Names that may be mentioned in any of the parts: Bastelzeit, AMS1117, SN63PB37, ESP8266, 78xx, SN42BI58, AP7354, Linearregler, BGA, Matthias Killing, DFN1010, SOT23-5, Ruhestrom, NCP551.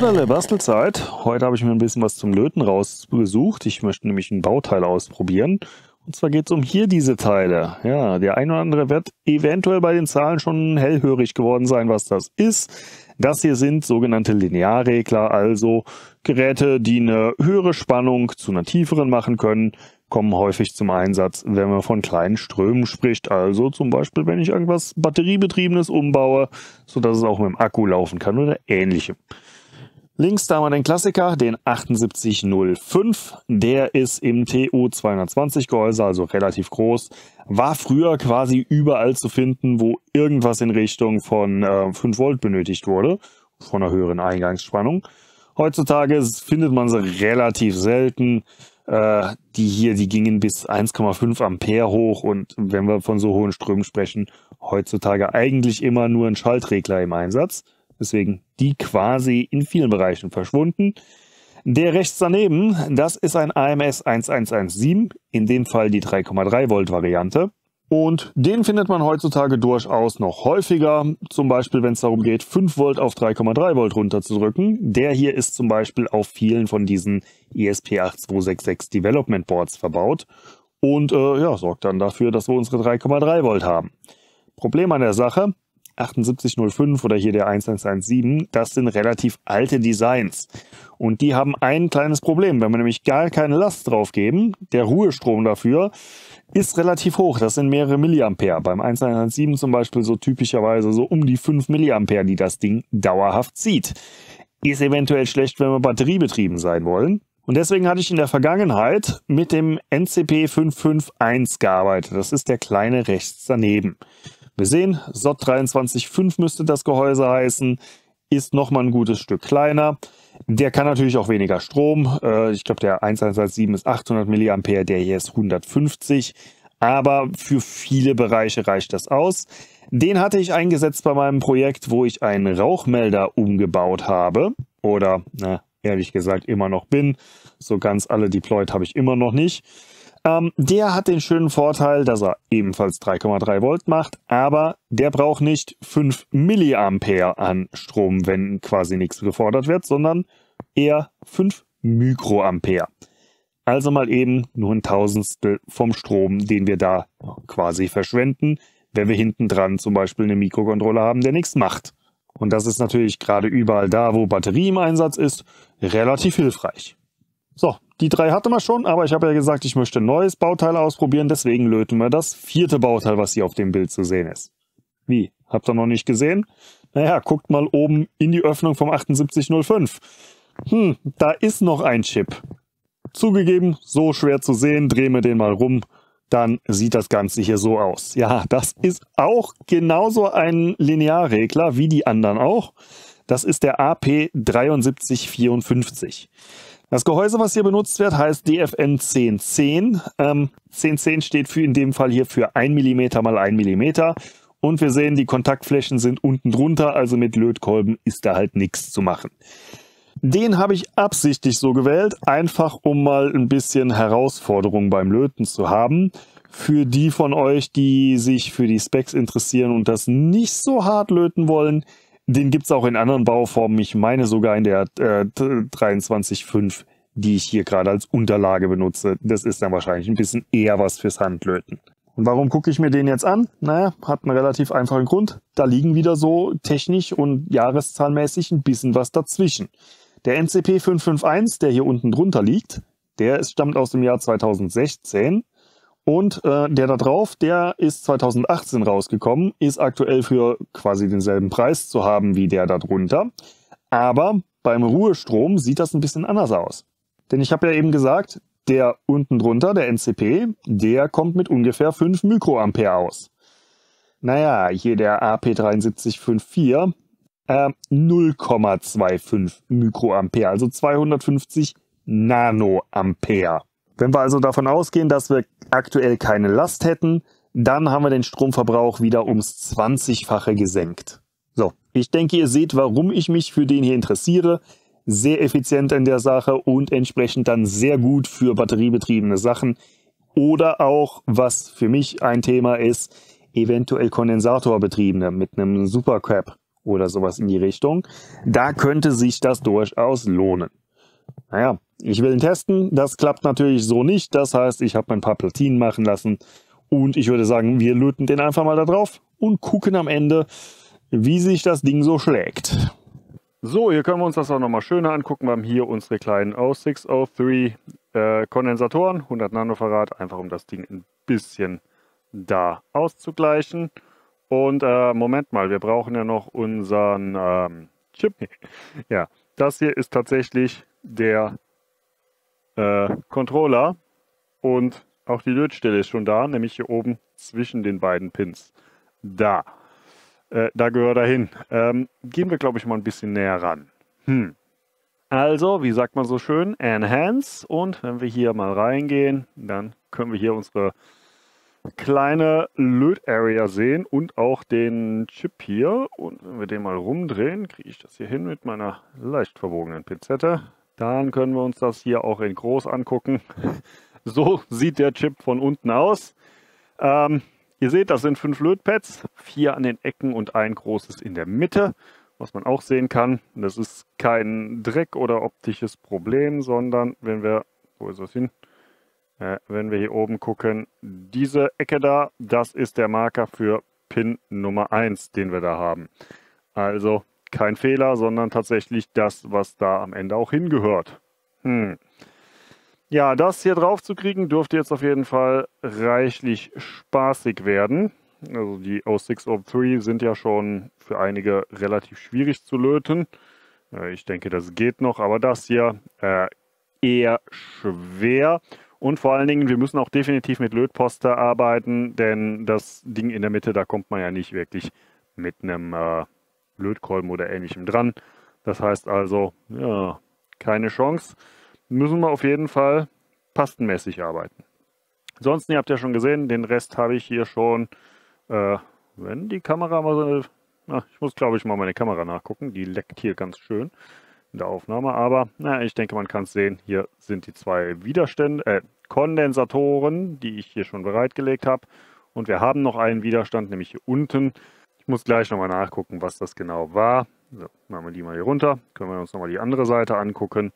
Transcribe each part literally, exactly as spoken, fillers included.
Sodale Bastelzeit. Heute habe ich mir ein bisschen was zum Löten rausgesucht. Ich möchte nämlich ein Bauteil ausprobieren. Und zwar geht es um hier diese Teile. Ja, der ein oder andere wird eventuell bei den Zahlen schon hellhörig geworden sein, was das ist. Das hier sind sogenannte Linearregler, also Geräte, die eine höhere Spannung zu einer tieferen machen können, kommen häufig zum Einsatz, wenn man von kleinen Strömen spricht. Also zum Beispiel, wenn ich irgendwas Batteriebetriebenes umbaue, sodass es auch mit dem Akku laufen kann oder ähnlichem. Links da haben wir den Klassiker, den achtundsiebzig null fünf. Der ist im T U zweihundertzwanzig Gehäuse, also relativ groß. War früher quasi überall zu finden, wo irgendwas in Richtung von äh, fünf Volt benötigt wurde, von einer höheren Eingangsspannung. Heutzutage findet man sie relativ selten. Äh, die hier, die gingen bis eins Komma fünf Ampere hoch und wenn wir von so hohen Strömen sprechen, heutzutage eigentlich immer nur ein Schaltregler im Einsatz. Deswegen die quasi in vielen Bereichen verschwunden. Der rechts daneben, das ist ein A M S eins eins eins sieben, in dem Fall die drei Komma drei Volt Variante. Und den findet man heutzutage durchaus noch häufiger, zum Beispiel wenn es darum geht, fünf Volt auf drei Komma drei Volt runterzudrücken. Der hier ist zum Beispiel auf vielen von diesen E S P acht zwei sechs sechs Development Boards verbaut und äh, ja, sorgt dann dafür, dass wir unsere drei Komma drei Volt haben. Problem an der Sache, achtundsiebzig null fünf oder hier der eins eins eins sieben, das sind relativ alte Designs. Und die haben ein kleines Problem, wenn wir nämlich gar keine Last drauf geben, der Ruhestrom dafür ist relativ hoch, das sind mehrere Milliampere. Beim eins eins eins sieben zum Beispiel so typischerweise so um die fünf Milliampere, die das Ding dauerhaft zieht. Ist eventuell schlecht, wenn wir batteriebetrieben sein wollen. Und deswegen hatte ich in der Vergangenheit mit dem N C P fünf fünf eins gearbeitet. Das ist der kleine rechts daneben. Wir sehen, S O T dreiundzwanzig Punkt fünf müsste das Gehäuse heißen, ist nochmal ein gutes Stück kleiner. Der kann natürlich auch weniger Strom. Ich glaube, der eins eins eins sieben ist achthundert Milliampere, der hier ist hundertfünfzig. Aber für viele Bereiche reicht das aus. Den hatte ich eingesetzt bei meinem Projekt, wo ich einen Rauchmelder umgebaut habe. Oder, na, ehrlich gesagt, immer noch bin. So ganz alle deployed habe ich immer noch nicht. Ähm, der hat den schönen Vorteil, dass er ebenfalls drei Komma drei Volt macht, aber der braucht nicht fünf Milliampere an Strom, wenn quasi nichts gefordert wird, sondern eher fünf Mikroampere. Also mal eben nur ein Tausendstel vom Strom, den wir da quasi verschwenden, wenn wir hinten dran zum Beispiel einen Mikrocontroller haben, der nichts macht. Und das ist natürlich gerade überall da, wo Batterie im Einsatz ist, relativ hilfreich. So, die drei hatten wir schon, aber ich habe ja gesagt, ich möchte ein neues Bauteil ausprobieren, deswegen löten wir das vierte Bauteil, was hier auf dem Bild zu sehen ist. Wie? Habt ihr noch nicht gesehen? Naja, guckt mal oben in die Öffnung vom achtundsiebzig null fünf. Hm, da ist noch ein Chip. Zugegeben, so schwer zu sehen, drehen wir den mal rum, dann sieht das Ganze hier so aus. Ja, das ist auch genauso ein Linearregler wie die anderen auch. Das ist der A P sieben drei fünf vier. Das Gehäuse, was hier benutzt wird, heißt D F N zehn zehn. Ähm, zehn zehn steht für in dem Fall hier für ein Millimeter mal ein Millimeter. Und wir sehen, die Kontaktflächen sind unten drunter, also mit Lötkolben ist da halt nichts zu machen. Den habe ich absichtlich so gewählt, einfach um mal ein bisschen Herausforderung beim Löten zu haben. Für die von euch, die sich für die Specs interessieren und das nicht so hart löten wollen, den gibt es auch in anderen Bauformen, ich meine sogar in der äh, dreiundzwanzig Punkt fünf, die ich hier gerade als Unterlage benutze. Das ist dann wahrscheinlich ein bisschen eher was fürs Handlöten. Und warum gucke ich mir den jetzt an? Naja, hat einen relativ einfachen Grund. Da liegen wieder so technisch und jahreszahlmäßig ein bisschen was dazwischen. Der N C P fünf fünf eins, der hier unten drunter liegt, der ist, stammt aus dem Jahr zweitausendsechzehn. Und äh, der da drauf, der ist zweitausendachtzehn rausgekommen, ist aktuell für quasi denselben Preis zu haben wie der da drunter. Aber beim Ruhestrom sieht das ein bisschen anders aus. Denn ich habe ja eben gesagt, der unten drunter, der N C P, der kommt mit ungefähr fünf Mikroampere aus. Naja, hier der A P sieben drei fünf vier, äh, null Komma fünfundzwanzig Mikroampere, also zweihundertfünfzig Nanoampere. Wenn wir also davon ausgehen, dass wir aktuell keine Last hätten, dann haben wir den Stromverbrauch wieder ums zwanzigfache gesenkt. So, ich denke, ihr seht, warum ich mich für den hier interessiere. Sehr effizient in der Sache und entsprechend dann sehr gut für batteriebetriebene Sachen. Oder auch, was für mich ein Thema ist, eventuell Kondensatorbetriebene mit einem Supercap oder sowas in die Richtung. Da könnte sich das durchaus lohnen. Naja, ich will ihn testen. Das klappt natürlich so nicht. Das heißt, ich habe ein paar Platinen machen lassen und ich würde sagen, wir löten den einfach mal da drauf und gucken am Ende, wie sich das Ding so schlägt. So, hier können wir uns das auch nochmal schöner angucken. Wir haben hier unsere kleinen sechshundertdrei äh, Kondensatoren, hundert Nanofarad, einfach um das Ding ein bisschen da auszugleichen. Und äh, Moment mal, wir brauchen ja noch unseren ähm, Chip. Ja, das hier ist tatsächlich der äh, Controller und auch die Lötstelle ist schon da, nämlich hier oben zwischen den beiden Pins. Da. Äh, da gehört er hin. Ähm, gehen wir, glaube ich, mal ein bisschen näher ran. Hm. Also, wie sagt man so schön, Enhance. Und wenn wir hier mal reingehen, dann können wir hier unsere kleine Löt-Area sehen und auch den Chip hier. Und wenn wir den mal rumdrehen, kriege ich das hier hin mit meiner leicht verbogenen Pinzette. Dann können wir uns das hier auch in groß angucken. So sieht der Chip von unten aus. Ähm, Ihr seht, das sind fünf Lötpads, vier an den Ecken und ein großes in der Mitte, was man auch sehen kann. Das ist kein Dreck oder optisches Problem, sondern wenn wir, wo ist das hin? Äh, wenn wir hier oben gucken, diese Ecke da, das ist der Marker für Pin Nummer eins, den wir da haben. Also kein Fehler, sondern tatsächlich das, was da am Ende auch hingehört. Hm. Ja, das hier drauf zu kriegen, dürfte jetzt auf jeden Fall reichlich spaßig werden. Also die sechshundertdrei sind ja schon für einige relativ schwierig zu löten. Ich denke, das geht noch, aber das hier äh, eher schwer. Und vor allen Dingen, wir müssen auch definitiv mit Lötposter arbeiten, denn das Ding in der Mitte, da kommt man ja nicht wirklich mit einem äh, Lötkolben oder ähnlichem dran. Das heißt also, ja, keine Chance. Müssen wir auf jeden Fall pastenmäßig arbeiten. Ansonsten, ihr habt ja schon gesehen, den Rest habe ich hier schon, äh, wenn die Kamera mal so eine, na, ich muss glaube ich mal meine Kamera nachgucken, die leckt hier ganz schön in der Aufnahme, aber na, ich denke, man kann es sehen, hier sind die zwei Widerstände, äh, Kondensatoren, die ich hier schon bereitgelegt habe und wir haben noch einen Widerstand, nämlich hier unten. Ich muss gleich nochmal nachgucken, was das genau war. So, machen wir die mal hier runter, können wir uns nochmal die andere Seite angucken.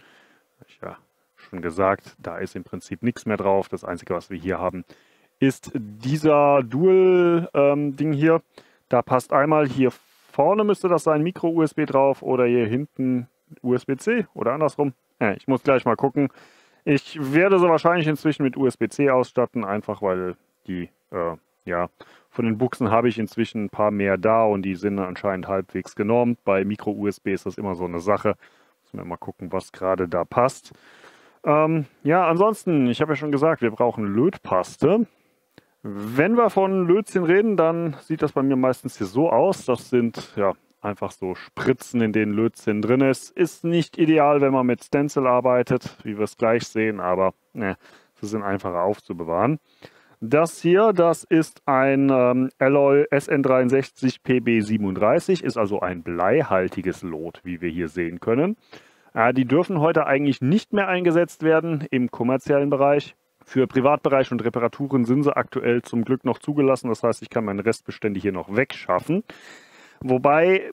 Ich ja schon gesagt, da ist im Prinzip nichts mehr drauf. Das Einzige, was wir hier haben, ist dieser Dual-Ding ähm, hier. Da passt einmal hier vorne müsste das sein, Micro-U S B drauf oder hier hinten U S B C oder andersrum. Äh, ich muss gleich mal gucken. Ich werde so wahrscheinlich inzwischen mit U S B C ausstatten, einfach weil die, äh, ja, von den Buchsen habe ich inzwischen ein paar mehr da und die sind anscheinend halbwegs genormt. Bei Micro-U S B ist das immer so eine Sache. Mal gucken, was gerade da passt. Ähm, ja, ansonsten, ich habe ja schon gesagt, wir brauchen Lötpaste. Wenn wir von Lötzchen reden, dann sieht das bei mir meistens hier so aus. Das sind ja einfach so Spritzen, in denen Lötzchen drin ist. Ist nicht ideal, wenn man mit Stencil arbeitet, wie wir es gleich sehen, aber ne, sie sind einfacher aufzubewahren. Das hier, das ist ein ähm, Alloy S N dreiundsechzig P B siebenunddreißig, ist also ein bleihaltiges Lot, wie wir hier sehen können. Äh, die dürfen heute eigentlich nicht mehr eingesetzt werden im kommerziellen Bereich. Für Privatbereich und Reparaturen sind sie aktuell zum Glück noch zugelassen. Das heißt, ich kann meine Restbestände hier noch wegschaffen. Wobei,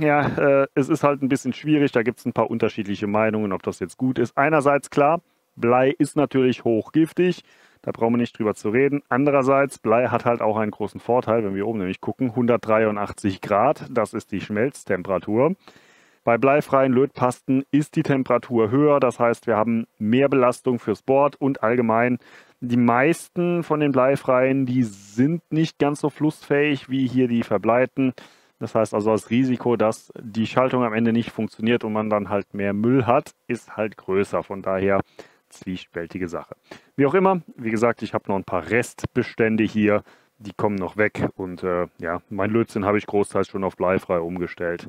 ja, äh, es ist halt ein bisschen schwierig. Da gibt es ein paar unterschiedliche Meinungen, ob das jetzt gut ist. Einerseits klar, Blei ist natürlich hochgiftig. Da brauchen wir nicht drüber zu reden. Andererseits, Blei hat halt auch einen großen Vorteil, wenn wir oben nämlich gucken, hundertdreiundachtzig Grad, das ist die Schmelztemperatur. Bei bleifreien Lötpasten ist die Temperatur höher, das heißt, wir haben mehr Belastung fürs Board und allgemein die meisten von den bleifreien, die sind nicht ganz so flussfähig wie hier die verbleiten. Das heißt also, das Risiko, dass die Schaltung am Ende nicht funktioniert und man dann halt mehr Müll hat, ist halt größer. Von daher zwiespältige Sache. Wie auch immer, wie gesagt, ich habe noch ein paar Restbestände hier, die kommen noch weg und äh, ja, mein Lötzinn habe ich großteils schon auf bleifrei umgestellt.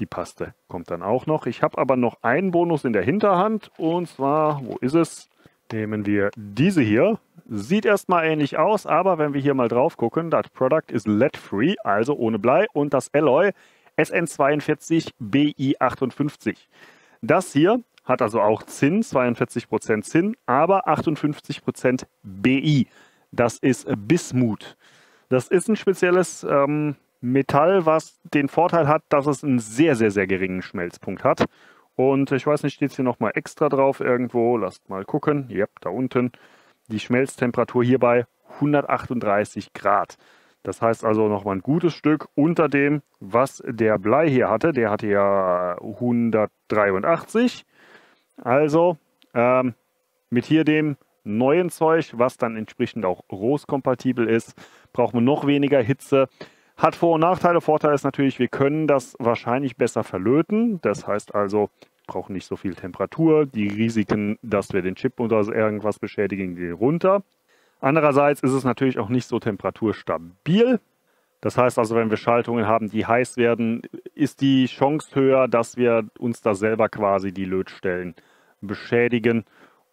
Die Paste kommt dann auch noch. Ich habe aber noch einen Bonus in der Hinterhand und zwar, wo ist es? Nehmen wir diese hier. Sieht erstmal ähnlich aus, aber wenn wir hier mal drauf gucken, das Product ist lead-free, also ohne Blei und das Alloy S N zweiundvierzig B I achtundfünfzig. Das hier hat also auch Zinn, zweiundvierzig Prozent Zinn, aber achtundfünfzig Prozent B I. Das ist Bismut. Das ist ein spezielles ähm, Metall, was den Vorteil hat, dass es einen sehr, sehr, sehr geringen Schmelzpunkt hat. Und ich weiß nicht, steht es hier nochmal extra drauf irgendwo? Lasst mal gucken. Ja, da unten. Die Schmelztemperatur hierbei hundertachtunddreißig Grad. Das heißt also nochmal ein gutes Stück unter dem, was der Blei hier hatte. Der hatte ja hundertdreiundachtzig. Also ähm, mit hier dem neuen Zeug, was dann entsprechend auch RoHS-kompatibel ist, braucht man noch weniger Hitze. Hat Vor- und Nachteile. Vorteil ist natürlich, wir können das wahrscheinlich besser verlöten. Das heißt also, wir brauchen nicht so viel Temperatur. Die Risiken, dass wir den Chip oder irgendwas beschädigen, gehen runter. Andererseits ist es natürlich auch nicht so temperaturstabil. Das heißt also, wenn wir Schaltungen haben, die heiß werden, ist die Chance höher, dass wir uns da selber quasi die Lötstellen beschädigen.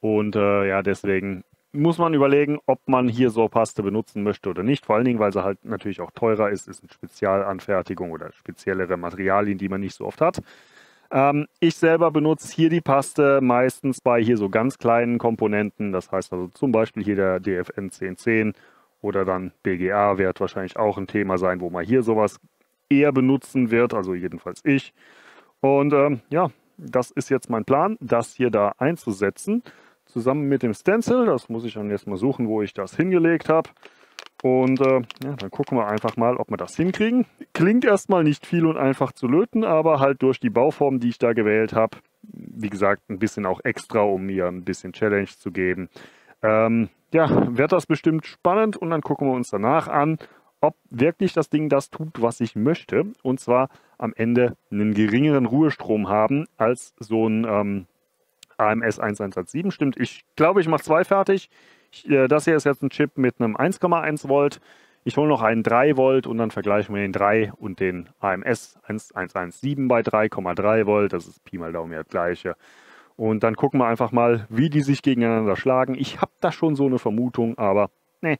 Und äh, ja, deswegen muss man überlegen, ob man hier so Paste benutzen möchte oder nicht. Vor allen Dingen, weil sie halt natürlich auch teurer ist. Ist eine Spezialanfertigung oder speziellere Materialien, die man nicht so oft hat. Ähm, ich selber benutze hier die Paste meistens bei hier so ganz kleinen Komponenten. Das heißt also zum Beispiel hier der D F N zehn zehn oder dann B G A wird wahrscheinlich auch ein Thema sein, wo man hier sowas eher benutzen wird. Also jedenfalls ich. Und ähm, ja, das ist jetzt mein Plan, das hier da einzusetzen. Zusammen mit dem Stencil, das muss ich dann jetzt mal suchen, wo ich das hingelegt habe. Und äh, ja, dann gucken wir einfach mal, ob wir das hinkriegen. Klingt erstmal nicht viel und einfach zu löten, aber halt durch die Bauform, die ich da gewählt habe, wie gesagt, ein bisschen auch extra, um mir ein bisschen Challenge zu geben. Ähm, ja, wird das bestimmt spannend und dann gucken wir uns danach an, ob wirklich das Ding das tut, was ich möchte. Und zwar am Ende einen geringeren Ruhestrom haben als so ein Ähm, A M S eins eins eins sieben stimmt. Ich glaube, ich mache zwei fertig. Ich, äh, das hier ist jetzt ein Chip mit einem eins Komma eins Volt. Ich hole noch einen drei Volt und dann vergleichen wir den drei und den A M S eins eins eins sieben bei drei Komma drei Volt. Das ist Pi mal Daumen ja das gleiche. Und dann gucken wir einfach mal, wie die sich gegeneinander schlagen. Ich habe da schon so eine Vermutung, aber ne,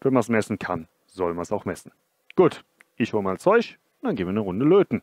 wenn man es messen kann, soll man es auch messen. Gut, ich hole mal Zeug, dann gehen wir eine Runde löten.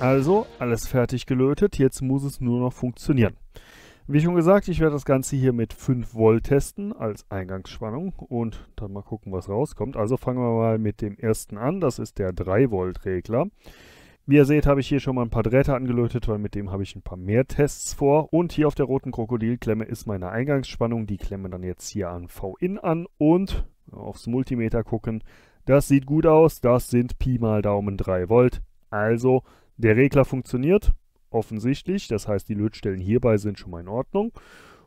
Also, alles fertig gelötet, jetzt muss es nur noch funktionieren. Wie schon gesagt, ich werde das Ganze hier mit fünf Volt testen als Eingangsspannung und dann mal gucken, was rauskommt. Also fangen wir mal mit dem ersten an, das ist der drei Volt Regler. Wie ihr seht, habe ich hier schon mal ein paar Drähte angelötet, weil mit dem habe ich ein paar mehr Tests vor. Und hier auf der roten Krokodilklemme ist meine Eingangsspannung, die klemme dann jetzt hier an V-In an und aufs Multimeter gucken. Das sieht gut aus, das sind Pi mal Daumen drei Volt, also der Regler funktioniert, offensichtlich, das heißt die Lötstellen hierbei sind schon mal in Ordnung.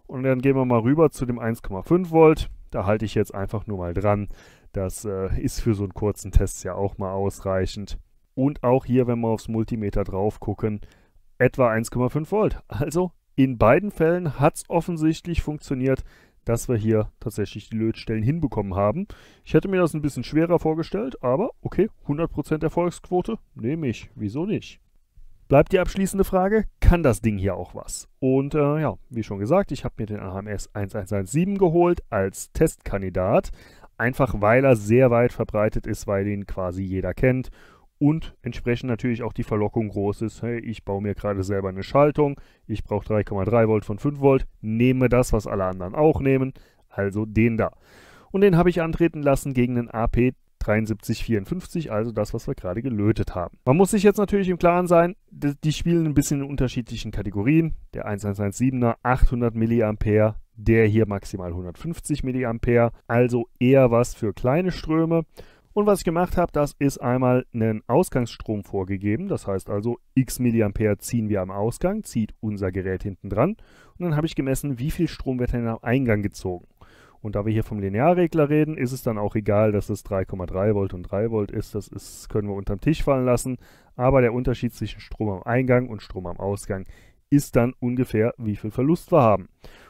Und dann gehen wir mal rüber zu dem eins Komma fünf Volt, da halte ich jetzt einfach nur mal dran. Das äh, ist für so einen kurzen Test ja auch mal ausreichend. Und auch hier, wenn wir aufs Multimeter drauf gucken, etwa eins Komma fünf Volt. Also in beiden Fällen hat es offensichtlich funktioniert. dass wir hier tatsächlich die Lötstellen hinbekommen haben. Ich hätte mir das ein bisschen schwerer vorgestellt, aber okay, hundert Prozent Erfolgsquote nehme ich, wieso nicht? Bleibt die abschließende Frage, kann das Ding hier auch was? Und äh, ja, wie schon gesagt, ich habe mir den A M S eins eins eins sieben geholt als Testkandidat, einfach weil er sehr weit verbreitet ist, weil ihn quasi jeder kennt und entsprechend natürlich auch die Verlockung groß ist, hey, ich baue mir gerade selber eine Schaltung, ich brauche drei Komma drei Volt von fünf Volt, nehme das, was alle anderen auch nehmen, also den da. Und den habe ich antreten lassen gegen den A P sieben drei fünf vier, also das, was wir gerade gelötet haben. Man muss sich jetzt natürlich im Klaren sein, die spielen ein bisschen in unterschiedlichen Kategorien. Der eins eins eins siebener achthundert Milliampere, der hier maximal hundertfünfzig Milliampere, also eher was für kleine Ströme. Und was ich gemacht habe, das ist einmal einen Ausgangsstrom vorgegeben, das heißt also x Milliampere ziehen wir am Ausgang, zieht unser Gerät hinten dran. Und dann habe ich gemessen, wie viel Strom wird denn am Eingang gezogen. Und da wir hier vom Linearregler reden, ist es dann auch egal, dass es drei Komma drei Volt und drei Volt ist. Das ist, können wir unterm Tisch fallen lassen. Aber der Unterschied zwischen Strom am Eingang und Strom am Ausgang ist dann ungefähr, wie viel Verlust wir haben.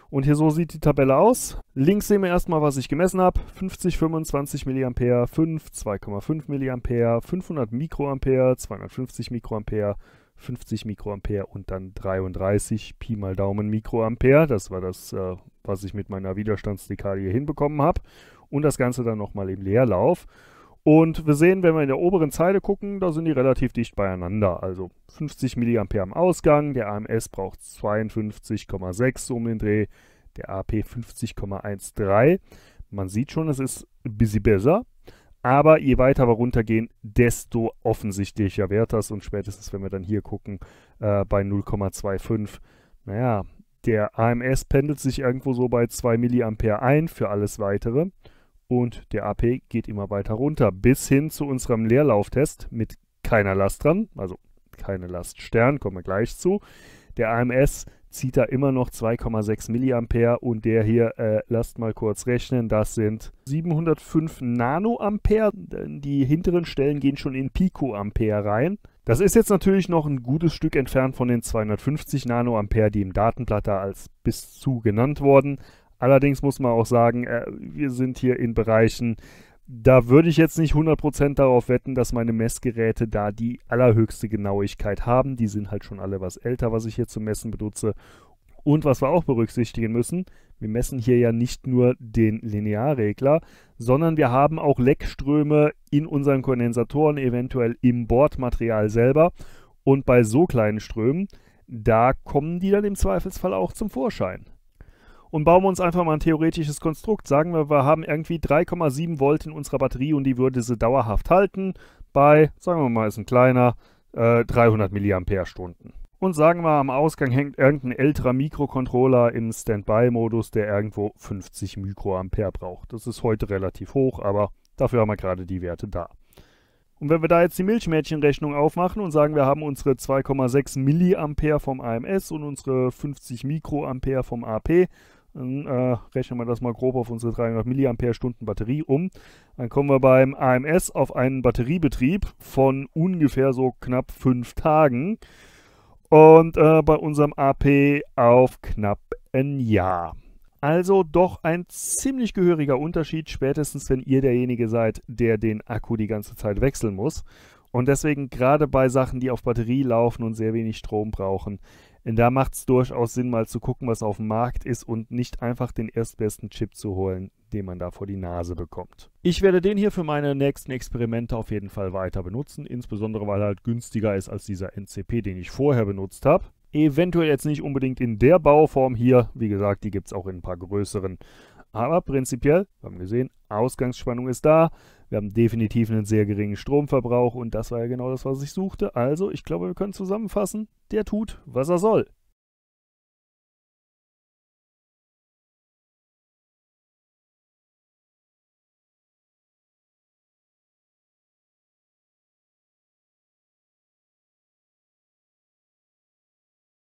Und hier so sieht die Tabelle aus. Links sehen wir erstmal, was ich gemessen habe. fünfzig, fünfundzwanzig Milliampere, fünf, zwei Komma fünf Milliampere, fünfhundert Mikroampere, zweihundertfünfzig Mikroampere, fünfzig Mikroampere und dann dreiunddreißig Pi mal Daumen Mikroampere. Das war das, äh, was ich mit meiner Widerstandsdekade hier hinbekommen habe. Und das Ganze dann nochmal im Leerlauf. Und wir sehen, wenn wir in der oberen Zeile gucken, da sind die relativ dicht beieinander. Also fünfzig Milliampere am Ausgang, der A M S braucht zweiundfünfzig Komma sechs um den Dreh, der A P fünfzig Komma dreizehn. Man sieht schon, es ist ein bisschen besser. Aber je weiter wir runtergehen, desto offensichtlicher wird das. Und spätestens, wenn wir dann hier gucken, äh, bei null Komma fünfundzwanzig, naja, der A M S pendelt sich irgendwo so bei zwei Milliampere ein für alles Weitere. Und der A P geht immer weiter runter, bis hin zu unserem Leerlauftest mit keiner Last dran, also keine Last Stern, kommen wir gleich zu. Der A M S zieht da immer noch zwei Komma sechs Milliampere und der hier, äh, lasst mal kurz rechnen, das sind siebenhundertfünf Nanoampere. Die hinteren Stellen gehen schon in Picoampere rein. Das ist jetzt natürlich noch ein gutes Stück entfernt von den zweihundertfünfzig Nanoampere, die im Datenblatt da als bis zu genannt wurden. Allerdings muss man auch sagen, äh, wir sind hier in Bereichen, da würde ich jetzt nicht hundert Prozent darauf wetten, dass meine Messgeräte da die allerhöchste Genauigkeit haben. Die sind halt schon alle was älter, was ich hier zum Messen benutze. Und was wir auch berücksichtigen müssen, wir messen hier ja nicht nur den Linearregler, sondern wir haben auch Leckströme in unseren Kondensatoren, eventuell im Bordmaterial selber. Und bei so kleinen Strömen, da kommen die dann im Zweifelsfall auch zum Vorschein. Und bauen wir uns einfach mal ein theoretisches Konstrukt. Sagen wir, wir haben irgendwie drei Komma sieben Volt in unserer Batterie und die würde sie dauerhaft halten bei, sagen wir mal, ist ein kleiner, äh, dreihundert Milliampere-Stunden. Und sagen wir, am Ausgang hängt irgendein älterer Mikrocontroller im Standby-Modus, der irgendwo fünfzig Mikroampere braucht. Das ist heute relativ hoch, aber dafür haben wir gerade die Werte da. Und wenn wir da jetzt die Milchmädchenrechnung aufmachen und sagen, wir haben unsere zwei Komma sechs Milliampere vom A M S und unsere fünfzig Mikroampere vom A P, dann äh, rechnen wir das mal grob auf unsere dreihundert Milliampere-Stunden Batterie um. Dann kommen wir beim A M S auf einen Batteriebetrieb von ungefähr so knapp fünf Tagen und äh, bei unserem A P auf knapp ein Jahr. Also doch ein ziemlich gehöriger Unterschied, spätestens wenn ihr derjenige seid, der den Akku die ganze Zeit wechseln muss. Und deswegen gerade bei Sachen, die auf Batterie laufen und sehr wenig Strom brauchen, da macht es durchaus Sinn, mal zu gucken, was auf dem Markt ist und nicht einfach den erstbesten Chip zu holen, den man da vor die Nase bekommt. Ich werde den hier für meine nächsten Experimente auf jeden Fall weiter benutzen, insbesondere weil er halt günstiger ist als dieser N C P, den ich vorher benutzt habe. Eventuell jetzt nicht unbedingt in der Bauform hier, wie gesagt, die gibt es auch in ein paar größeren. Aber prinzipiell, wir haben gesehen, Ausgangsspannung ist da, wir haben definitiv einen sehr geringen Stromverbrauch und das war ja genau das, was ich suchte. Also ich glaube, wir können zusammenfassen, der tut, was er soll.